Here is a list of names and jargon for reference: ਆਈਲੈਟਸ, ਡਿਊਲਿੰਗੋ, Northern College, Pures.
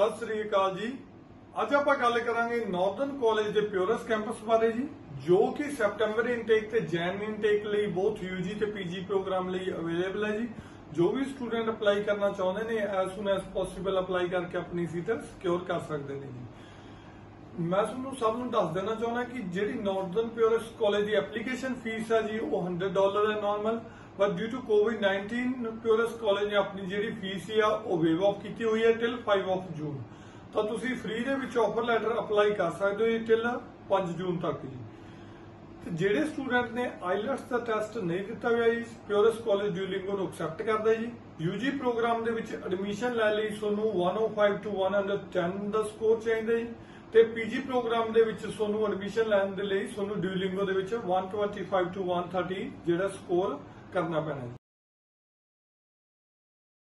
ਸਤਿ ਸ੍ਰੀ ਅਕਾਲ ਜੀ। ਅੱਜ ਆਪਾਂ ਗੱਲ ਕਰਾਂਗੇ ਨਾਰਥਰਨ ਕਾਲਜ ਦੇ ਪਿਓਰਸ ਕੈਂਪਸ ਬਾਰੇ ਜੀ, ਜੋ ਕਿ ਸੈਪਟੈਂਬਰ ਇਨਟੇਕ ਤੇ ਜੈਨ ਇਨਟੇਕ ਲਈ ਬਹੁਤ ਯੂਜੀ ਤੇ ਪੀਜੀ ਪ੍ਰੋਗਰਾਮ ਲਈ ਅਵੇਲੇਬਲ ਹੈ ਜੀ। जो भी स्टूडेंट अप्लाई करना चाहते हैं as soon as possible apply करके अपनी सीट सिक्योर कर सकते हैं जी। मैं तुहानू सब नू दस देना चाहना कि जिहड़ी नॉर्दर्न प्योरस कालेज की एप्लीकेशन फीस है जी वो $100 है नॉर्मल, बट ड्यू टू कोविड-19 प्योरस कालेज ने अपनी जिहड़ी फीस है वो वेव ऑफ की हुई है टिल 5 जून। तो तुसीं फ्री दे विच ऑफर लैटर अप्लाई कर सकते हो टिल 5 जून तक जी। ਜਿਹੜੇ स्टूडेंट ने ਆਈਲੈਟਸ ਦਾ ਟੈਸਟ नहीं ਦਿੱਤਾ ਹੋਇਆ ਜੀ, ਪਿਓਰਸ ਕਾਲਜ ਡਿਊਲਿੰਗੋ ਨੂੰ ਐਕਸੈਪਟ ਕਰਦਾ ਜੀ। ਯੂਜੀ ਪ੍ਰੋਗਰਾਮ ਦੇ ਵਿੱਚ ਐਡਮਿਸ਼ਨ ਲੈਣ ਲਈ ਤੁਹਾਨੂੰ 105 ਤੋਂ 110 ਦਾ ਸਕੋਰ ਚਾਹੀਦਾ ਜੀ, ਤੇ ਪੀਜੀ ਪ੍ਰੋਗਰਾਮ ਦੇ ਵਿੱਚ ਤੁਹਾਨੂੰ ਐਡਮਿਸ਼ਨ ਲੈਣ ਦੇ ਲਈ ਤੁਹਾਨੂੰ ਡਿਊਲਿੰਗੋ ਦੇ ਵਿੱਚ 125 ਤੋਂ 130 ਜਿਹੜਾ ਸਕੋਰ ਕਰਨਾ ਪੈਣਾ।